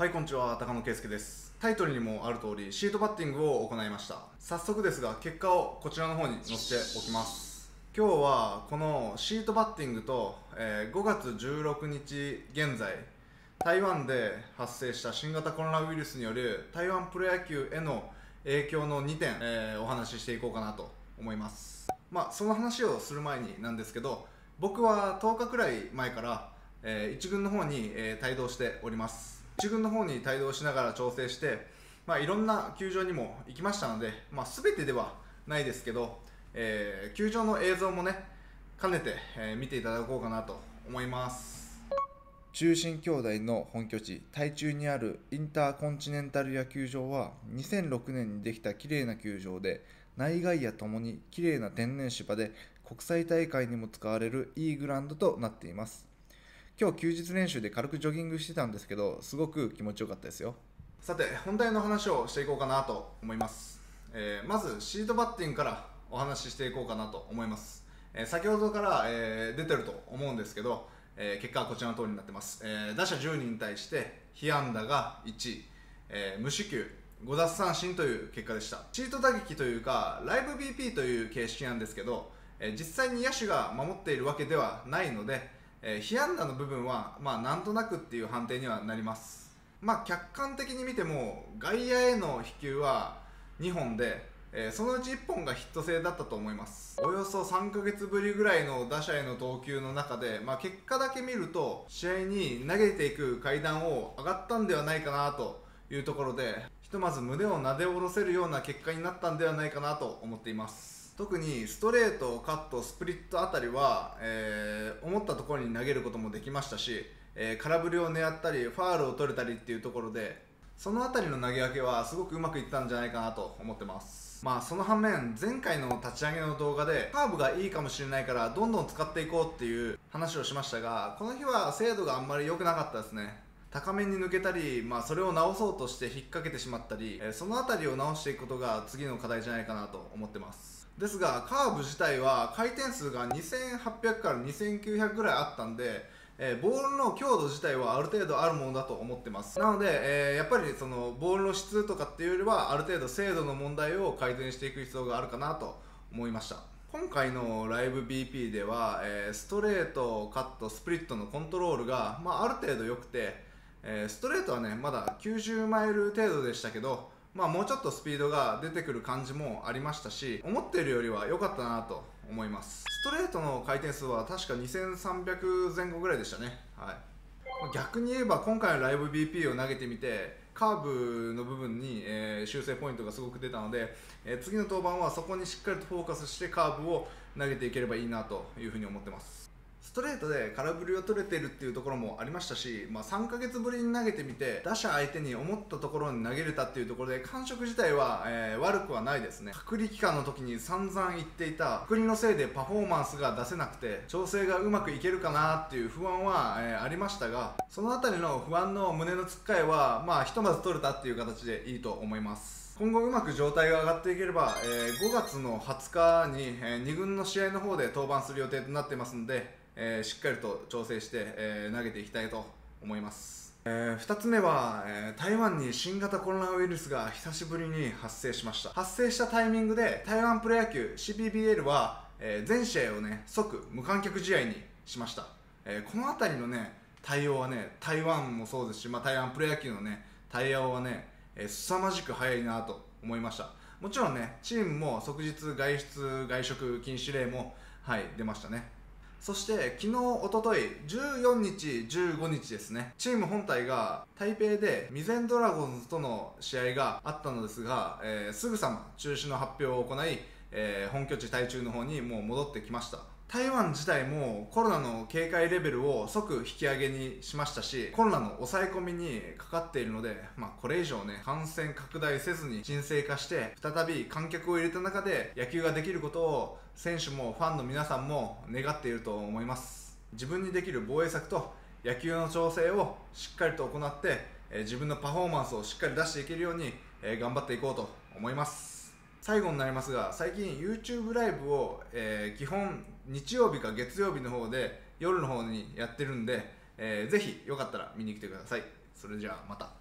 はい、こんにちは、高野圭介です。タイトルにもある通り、シートバッティングを行いました。早速ですが、結果をこちらの方に載せておきます。今日はこのシートバッティングと、5月16日現在、台湾で発生した新型コロナウイルスによる台湾プロ野球への影響の2点、お話ししていこうかなと思います。その話をする前になんですけど、僕は10日くらい前から、1軍の方に、帯同しております。1軍の方に帯同しながら調整して、いろんな球場にも行きましたので、全てではないですけど、球場の映像もね、兼ねて、見ていただこうかなと思います。中信兄弟の本拠地、台中にあるインターコンチネンタル野球場は、2006年にできた綺麗な球場で、内外野ともに綺麗な天然芝で、国際大会にも使われるいいグラウンドとなっています。今日休日練習で軽くジョギングしてたんですけど、すごく気持ちよかったですよ。さて、本題の話をしていこうかなと思います。まず、シートバッティングからお話ししていこうかなと思います。先ほどから、出てると思うんですけど、結果はこちらの通りになってます。打者10人に対して、被安打が1、無四球、5奪三振という結果でした。シート打撃というか、ライブ BP という形式なんですけど、実際に野手が守っているわけではないので、被安打の部分は、なんとなくっていう判定にはなります。客観的に見ても、外野への飛球は2本で、そのうち1本がヒット性だったと思います。およそ3ヶ月ぶりぐらいの打者への投球の中で、結果だけ見ると、試合に投げていく階段を上がったんではないかなというところで、ひとまず胸をなで下ろせるような結果になったんではないかなと思っています。特にストレート、カット、スプリットあたりは、思ったところに投げることもできましたし、空振りを狙ったりファウルを取れたりっていうところで、そのあたりの投げ分けはすごくうまくいったんじゃないかなと思ってます。その反面、前回の立ち上げの動画でカーブがいいかもしれないからどんどん使っていこうっていう話をしましたが、この日は精度があんまり良くなかったですね。高めに抜けたり、それを直そうとして引っ掛けてしまったり、そのあたりを直していくことが次の課題じゃないかなと思ってます。ですが、カーブ自体は回転数が2800から2900ぐらいあったんで、ボールの強度自体はある程度あるものだと思ってます。なので、やっぱりそのボールの質とかっていうよりは、ある程度精度の問題を改善していく必要があるかなと思いました。今回のライブ BP では、ストレート、カット、スプリットのコントロールが、ある程度良くて、ストレートはね、まだ90マイル程度でしたけど、もうちょっとスピードが出てくる感じもありましたし、思っているよりは良かったなと思います。ストレートの回転数は確か2300前後ぐらいでしたね。はい、逆に言えば今回のライブ BP を投げてみて、カーブの部分に、修正ポイントがすごく出たので、次の登板はそこにしっかりとフォーカスしてカーブを投げていければいいなというふうに思ってます。ストレートで空振りを取れているっていうところもありましたし、3ヶ月ぶりに投げてみて、打者相手に思ったところに投げれたっていうところで、感触自体は、悪くはないですね。隔離期間の時に散々言っていた、隔離のせいでパフォーマンスが出せなくて、調整がうまくいけるかなっていう不安は、ありましたが、そのあたりの不安の胸のつっかえは、ひとまず取れたっていう形でいいと思います。今後うまく状態が上がっていければ、5月の20日に、2軍の試合の方で登板する予定となってますので、しっかりと調整して、投げていきたいと思います。2つ目は、台湾に新型コロナウイルスが久しぶりに発生しました。発生したタイミングで台湾プロ野球 CBBL は、全試合をね、即無観客試合にしました。この辺りのね、対応はね、台湾もそうですし、台湾プロ野球のね、対応はね、凄まじく早いなと思いました。もちろんね、チームも即日外出、外食禁止令も、出ましたね。そして、昨日、おととい、14日、15日ですね、チーム本体が台北で味全ドラゴンズとの試合があったのですが、すぐさま中止の発表を行い、本拠地台中の方にもう戻ってきました。台湾自体もコロナの警戒レベルを即引き上げにしましたし、コロナの抑え込みにかかっているので、これ以上ね、感染拡大せずに沈静化して、再び観客を入れた中で野球ができることを選手もファンの皆さんも願っていると思います。自分にできる防衛策と野球の調整をしっかりと行って、自分のパフォーマンスをしっかり出していけるように頑張っていこうと思います。最後になりますが、最近 YouTube ライブを、基本日曜日か月曜日の方で夜の方にやってるんで、ぜひよかったら見に来てください。それじゃあまた。